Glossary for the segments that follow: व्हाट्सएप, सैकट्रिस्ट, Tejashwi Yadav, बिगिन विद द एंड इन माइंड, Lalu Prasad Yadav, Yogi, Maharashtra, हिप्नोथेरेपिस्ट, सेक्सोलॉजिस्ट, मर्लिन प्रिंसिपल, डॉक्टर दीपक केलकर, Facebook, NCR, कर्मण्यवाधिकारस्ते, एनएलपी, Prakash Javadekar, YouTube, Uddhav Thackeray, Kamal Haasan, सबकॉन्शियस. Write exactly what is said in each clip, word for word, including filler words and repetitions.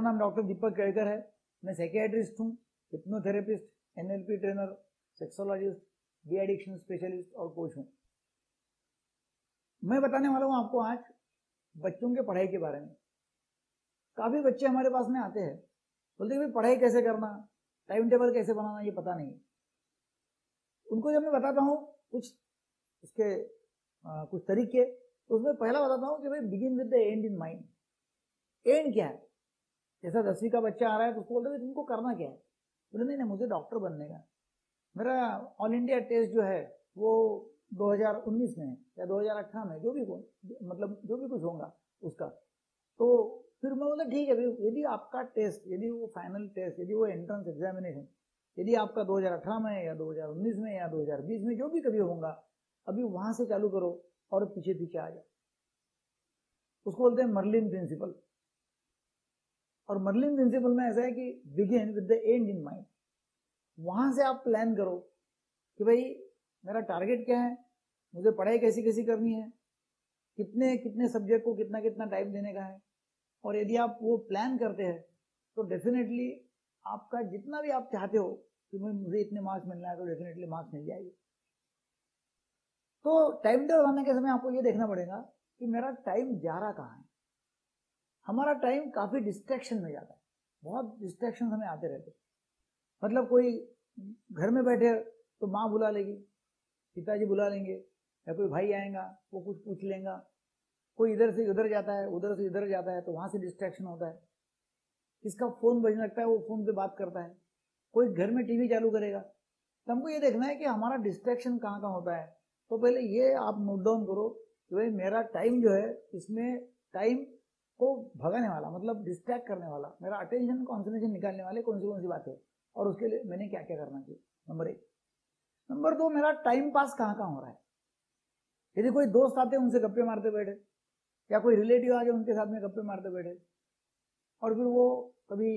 मेरा नाम डॉक्टर दीपक केलकर है। मैं सैकट्रिस्ट हूँ, हिप्नोथेरेपिस्ट, एनएलपी trainer, सेक्सोलॉजिस्ट, de addiction specialist और कोच हूँ। मैं बताने वाला हूँ आपको आज बच्चों के पढ़ाई के बारे में। काफ़ी बच्चे हमारे पास में आते हैं, बोलते हैं भाई पढ़ाई कैसे करना, टाइम टेबल कैसे बनाना ये पता नहीं। उनको जब मैं बताता हूँ कुछ उसके आ, कुछ तरीके, तो उसमें पहला बताता हूँ कि भाई बिगिन विद द एंड इन माइंड। And क्या है? जैसा दसवीं का बच्चा आ रहा है तो उसको बोलते हैं तुमको करना क्या है? बोले नहीं नहीं मुझे डॉक्टर बनने का। मेरा ऑल इंडिया टेस्ट जो है वो दो हज़ार उन्नीस में है या दो हज़ार अठारह में, जो भी हो, मतलब जो भी कुछ होगा उसका। तो फिर मैं बोला ठीक है भाई, यदि आपका टेस्ट, यदि वो फाइनल टेस्ट, यदि वो एंट्रेंस एग्जामिनेशन यदि आपका दो हज़ार अठारह में या दो हज़ार उन्नीस में या दो हज़ार बीस में जो भी कभी होगा, अभी वहाँ से चालू करो और पीछे पीछे आ जाओ। उसको बोलते हैं मर्लिन प्रिंसिपल। और मर्लिन प्रिंसिपल में ऐसा है कि बिगिन विद द एंड इन माइंड। वहाँ से आप प्लान करो कि भाई मेरा टारगेट क्या है, मुझे पढ़ाई कैसी कैसी करनी है, कितने कितने सब्जेक्ट को कितना कितना टाइम देने का है। और यदि आप वो प्लान करते हैं तो डेफिनेटली आपका जितना भी आप चाहते हो कि मुझे इतने मार्क्स मिलना है, तो डेफिनेटली मार्क्स मिल जाएगी। तो टाइम टेबल बनाने के समय आपको ये देखना पड़ेगा कि मेरा टाइम जा रहा कहाँ है। हमारा टाइम काफ़ी डिस्ट्रैक्शन में जाता है, बहुत डिस्ट्रैक्शन हमें आते रहते हैं। मतलब कोई घर में बैठे तो माँ बुला लेगी, पिताजी बुला लेंगे, या कोई भाई आएगा वो कुछ पूछ लेगा, कोई इधर से उधर जाता है, उधर से इधर जाता है, तो वहाँ से डिस्ट्रैक्शन होता है। किसका फ़ोन बजने लगता है, वो फ़ोन पे बात करता है, कोई घर में टीवी चालू करेगा। तो हमको ये देखना है कि हमारा डिस्ट्रैक्शन कहाँ कहाँ होता है। तो पहले ये आप नोट डाउन करो कि भाई मेरा टाइम जो है, इसमें टाइम को भगाने वाला, मतलब डिस्ट्रैक्ट करने वाला, मेरा अटेंशन कॉन्सेंट्रेशन निकालने वाले कौन सी कौन सी बातें हैं, और उसके लिए मैंने क्या क्या करना चाहिए। नंबर एक। नंबर दो, मेरा टाइम पास कहाँ कहाँ हो रहा है। यदि कोई दोस्त आते हैं उनसे गप्पे मारते बैठे, या कोई रिलेटिव आ गए उनके साथ में गप्पे मारते बैठे, और फिर वो कभी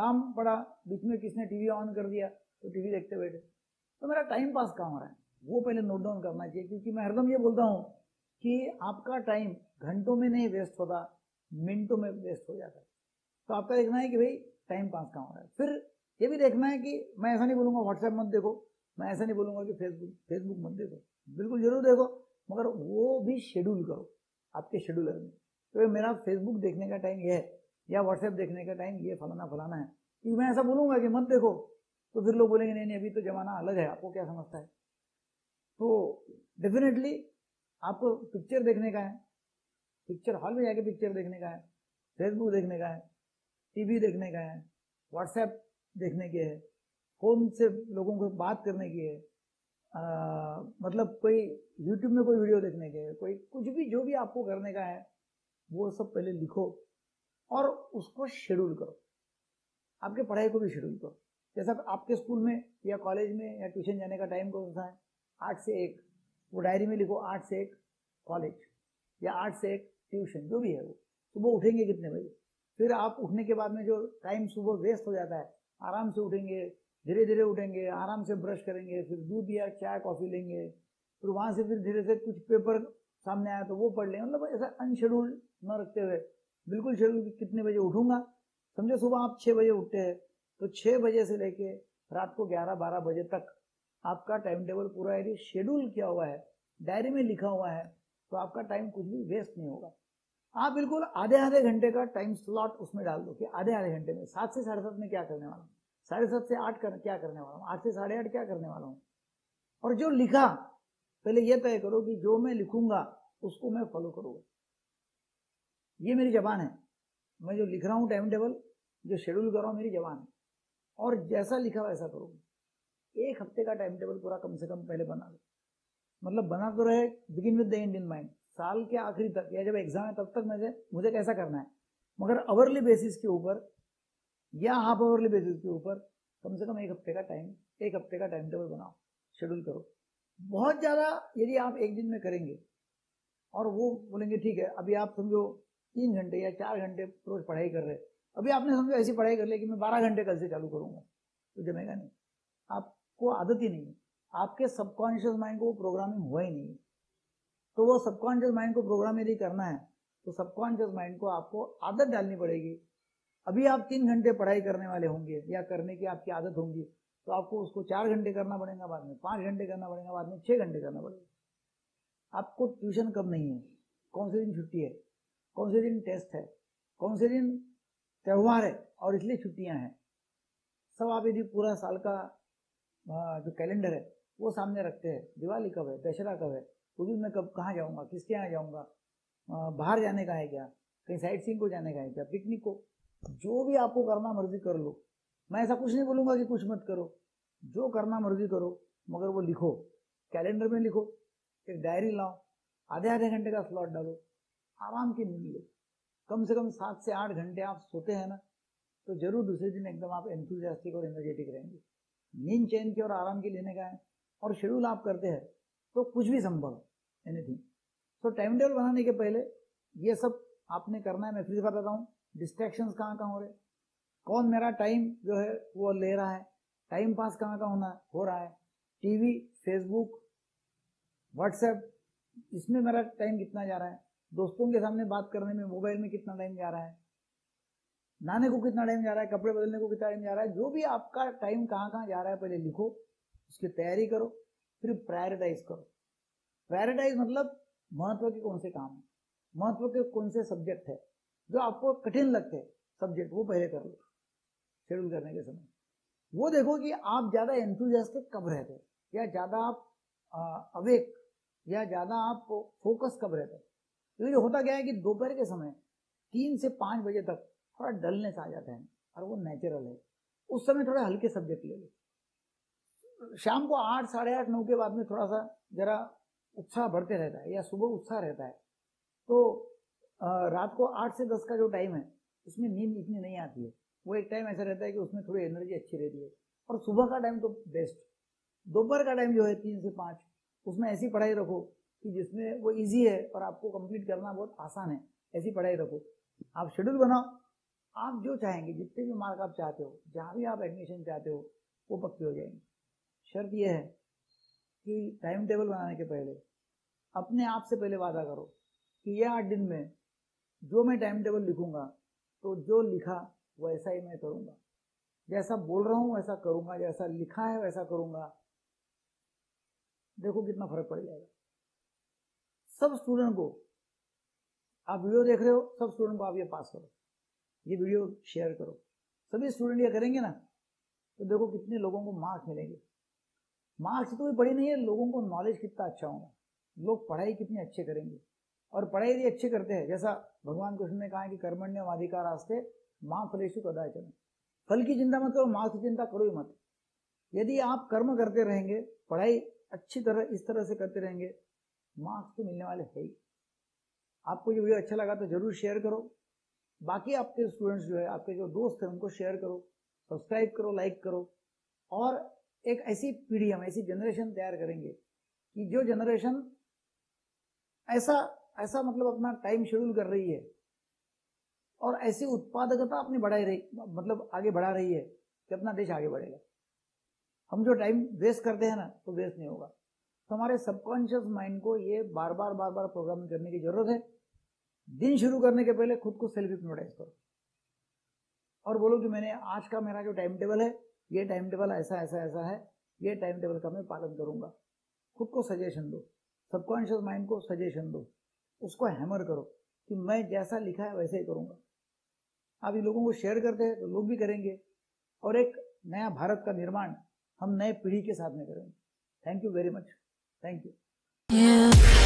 काम पड़ा बीच में, किसने टीवी ऑन कर दिया तो टीवी देखते बैठे। तो मेरा टाइम पास कहाँ हो रहा है वो पहले नोट डाउन करना चाहिए। क्योंकि मैं हरदम ये बोलता हूँ कि आपका टाइम घंटों में नहीं वेस्ट होता, मिनटों में वेस्ट हो जाता है। तो आपका देखना है कि भाई टाइम पास कहाँ हो रहा है। फिर ये भी देखना है कि मैं ऐसा नहीं बोलूँगा व्हाट्सएप मत देखो, मैं ऐसा नहीं बोलूँगा कि फेसबुक फेसबुक मत देखो, बिल्कुल जरूर देखो, मगर वो भी शेड्यूल करो आपके शेड्यूलर में। तो मेरा फेसबुक देखने का टाइम ये है, या व्हाट्सएप देखने का टाइम ये फलाना फलाना है। क्योंकि मैं ऐसा बोलूँगा कि मत देखो तो फिर लोग बोलेंगे नहीं नहीं अभी तो ज़माना अलग है, आपको क्या समझता है। तो डेफिनेटली आपको पिक्चर देखने का है, पिक्चर हॉल में जाके पिक्चर देखने का है, फेसबुक देखने का है, टीवी देखने का है, व्हाट्सएप देखने के है, फोन से लोगों को बात करने की है, आ, मतलब कोई यूट्यूब में कोई वीडियो देखने के है, कोई कुछ भी जो भी आपको करने का है वो सब पहले लिखो और उसको शेड्यूल करो। आपके पढ़ाई को भी शेड्यूल करो। जैसा आपके स्कूल में या कॉलेज में या ट्यूशन जाने का टाइम कौन सा है, आठ से एक, वो डायरी में लिखो आठ से एक कॉलेज या आठ से एक ट्यूशन जो भी है। वो सुबह उठेंगे कितने बजे, फिर आप उठने के बाद में जो टाइम सुबह वेस्ट हो जाता है, आराम से उठेंगे, धीरे धीरे उठेंगे, आराम से ब्रश करेंगे, फिर दूध या चाय कॉफ़ी लेंगे, फिर वहाँ से फिर धीरे से कुछ पेपर सामने आया तो वो पढ़ लेंगे। मतलब ऐसा अनशेड्यूल न रखते हुए बिल्कुल शेड्यूल, कितने बजे उठूँगा। समझो सुबह आप छः बजे उठते हैं तो छः बजे से लेके रात को ग्यारह बारह बजे तक आपका टाइम टेबल पूरा यदि शेड्यूल किया हुआ है, डायरी में लिखा हुआ है, तो आपका टाइम कुछ भी वेस्ट नहीं होगा। आप बिल्कुल आधे आधे घंटे का टाइम स्लॉट उसमें डाल दो कि आधे आधे घंटे में सात से साढ़े सात में क्या करने वाला हूँ, साढ़े सात से आठ कर क्या करने वाला हूँ, आठ से साढ़े आठ क्या करने वाला हूँ। और जो लिखा पहले ये तय करो कि जो मैं लिखूंगा उसको मैं फॉलो करूँगा। ये मेरी जबान है, मैं जो लिख रहा हूँ टाइम टेबल जो शेड्यूल कर रहा हूँ मेरी जबान है, और जैसा लिखा वैसा करूँगा। एक हफ्ते का टाइम टेबल पूरा कम से कम पहले बना लो, मतलब बना तो रहे बिगिन विद द एंड इन माइंड। साल के आखिरी तक या जब एग्जाम है तब तक मुझे मुझे कैसा करना है, मगर आवरली बेसिस के ऊपर या हाफ आवरली बेसिस के ऊपर कम से कम एक हफ्ते का टाइम एक हफ्ते का टाइम टेबल बनाओ, शेड्यूल करो। बहुत ज़्यादा यदि आप एक दिन में करेंगे और वो बोलेंगे ठीक है अभी आप समझो तीन घंटे या चार घंटे रोज़ पढ़ाई कर रहे, अभी आपने समझो ऐसी पढ़ाई कर ली कि मैं बारह घंटे कल से चालू करूँगा, तो जमेगा नहीं, आपको आदत ही नहीं है। आपके सबकॉन्शियस माइंड को प्रोग्रामिंग हुआ ही नहीं है। तो वो सबकॉन्शियस माइंड को प्रोग्राम यदि करना है तो सबकॉन्शियस माइंड को आपको आदत डालनी पड़ेगी अभी आप तीन घंटे पढ़ाई करने वाले होंगे या करने की आपकी आदत होंगी, तो आपको उसको चार घंटे करना पड़ेगा, बाद में पाँच घंटे करना पड़ेगा, बाद में छः घंटे करना पड़ेगा। आपको ट्यूशन कब नहीं है, कौन से दिन छुट्टी है, कौन से दिन टेस्ट है, कौन से दिन त्यौहार है और इसलिए छुट्टियां हैं, सब आप यदि पूरा साल का जो कैलेंडर है वो सामने रखते हैं, दिवाली कब है, दशहरा कब है, उस दिन मैं कब कहाँ जाऊँगा, किसके यहाँ जाऊँगा, बाहर जाने का है क्या, कहीं साइट सीइंग को जाने का है क्या, पिकनिक को, जो भी आपको करना मर्जी कर लो। मैं ऐसा कुछ नहीं बोलूँगा कि कुछ मत करो, जो करना मर्जी करो, मगर वो लिखो, कैलेंडर में लिखो, एक डायरी लाओ, आधे आधे घंटे का स्लॉट डालो, आराम की नींद लो। कम से कम सात से आठ घंटे आप सोते हैं ना, तो जरूर दूसरे दिन एकदम आप एंथुजियास्टिक और एनर्जेटिक रहेंगे। नींद चैन के और आराम के लेने का है और शेड्यूल आप करते हैं तो कुछ भी संभव है, एनीथिंग। सो टाइम टेबल बनाने के पहले ये सब आपने करना है। मैं फिर बताता हूँ डिस्ट्रैक्शंस कहाँ कहाँ हो रहे, कौन मेरा टाइम जो है वो ले रहा है, टाइम पास कहाँ कहाँ होना हो रहा है, टीवी, फेसबुक, व्हाट्सएप, इसमें मेरा टाइम कितना जा रहा है, दोस्तों के सामने बात करने में मोबाइल में कितना टाइम जा रहा है, नहाने को कितना टाइम जा रहा है, कपड़े बदलने को कितना टाइम जा रहा है, जो भी आपका टाइम कहाँ कहाँ जा रहा है पहले लिखो, उसकी तैयारी करो, फिर प्रायोरिटाइज करो। प्रायोरिटाइज मतलब महत्व के कौन से काम है, महत्व के कौन से सब्जेक्ट है, जो आपको कठिन लगते हैं सब्जेक्ट वो पहले कर लो। शेड्यूल करने के समय वो देखो कि आप ज़्यादा एंथुजियास्टिक कब रहते हैं, या ज़्यादा आप अवेक या ज़्यादा आप फोकस कब रहते हैं। क्योंकि होता क्या है कि दोपहर के समय तीन से पाँच बजे तक थोड़ा डलनेस आ जाता है और वो नेचुरल है, उस समय थोड़े हल्के सब्जेक्ट ले लो। शाम को आठ साढ़े आठ नौ के बाद में थोड़ा सा जरा उत्साह बढ़ते रहता है या सुबह उत्साह रहता है, तो रात को आठ से दस का जो टाइम है उसमें नींद इतनी नहीं आती है, वो एक टाइम ऐसा रहता है कि उसमें थोड़ी एनर्जी अच्छी रहती है। और सुबह का टाइम तो बेस्ट। दोपहर का टाइम जो है तीन से पाँच, उसमें ऐसी पढ़ाई रखो कि जिसमें वो इजी है और आपको कंप्लीट करना बहुत आसान है, ऐसी पढ़ाई रखो। आप शेड्यूल बनाओ, आप जो चाहेंगे जितने भी मार्क आप चाहते हो, जहाँ भी आप एडमिशन चाहते हो, वो पक्के हो जाएंगे। शर्त यह है कि टाइम टेबल बनाने के पहले अपने आप से पहले वादा करो कि यह आठ दिन में जो मैं टाइम टेबल लिखूँगा तो जो लिखा वैसा ही मैं करूँगा, जैसा बोल रहा हूँ वैसा करूँगा, जैसा लिखा है वैसा करूँगा। देखो कितना फर्क पड़ जाएगा। सब स्टूडेंट को आप वीडियो देख रहे हो, सब स्टूडेंट को आप ये पास करो, ये वीडियो शेयर करो, सभी स्टूडेंट ये करेंगे ना तो देखो कितने लोगों को मार्क्स मिलेंगे। मार्क्स तो भी बड़ी नहीं है, लोगों को नॉलेज कितना अच्छा होगा, लोग पढ़ाई कितनी अच्छे करेंगे। और पढ़ाई यदि अच्छे करते हैं, जैसा भगवान कृष्ण ने कहा कि कर्मण्यवाधिकारस्ते मां फलेषु कदाचन, फल की चिंता मत करो, मार्क्स की चिंता करो ही मत। यदि आप कर्म करते रहेंगे, पढ़ाई अच्छी तरह इस तरह से करते रहेंगे, मार्क्स तो मिलने वाले है ही। आपको ये वीडियो अच्छा लगा तो जरूर शेयर करो, बाकी आपके स्टूडेंट्स जो है, आपके जो दोस्त हैं उनको शेयर करो, सब्सक्राइब करो, लाइक करो। और एक ऐसी पीढ़ी, हम ऐसी जनरेशन तैयार करेंगे कि जो जनरेशन ऐसा ऐसा मतलब अपना टाइम शेड्यूल कर रही है और ऐसी उत्पादकता अपनी बढ़ाई रही, मतलब आगे बढ़ा रही है कि अपना देश आगे बढ़ेगा। हम जो टाइम वेस्ट करते हैं ना, तो वेस्ट नहीं होगा। तो हमारे सबकॉन्शियस माइंड को ये बार बार बार बार प्रोग्राम करने की जरूरत है। दिन शुरू करने के पहले खुद को सेल्फ हिप्नोटाइज करो और बोलो कि मैंने आज का मेरा जो टाइम टेबल है, ये टाइम टेबल ऐसा ऐसा ऐसा है, ये टाइम टेबल का मैं पालन करूँगा। खुद को सजेशन दो, सबकॉन्शियस माइंड को सजेशन दो, उसको हैमर करो कि मैं जैसा लिखा है वैसे ही करूँगा। आप ये लोगों को शेयर करते हैं तो लोग भी करेंगे और एक नया भारत का निर्माण हम नए पीढ़ी के साथ में करेंगे। Thank you very much, thank you.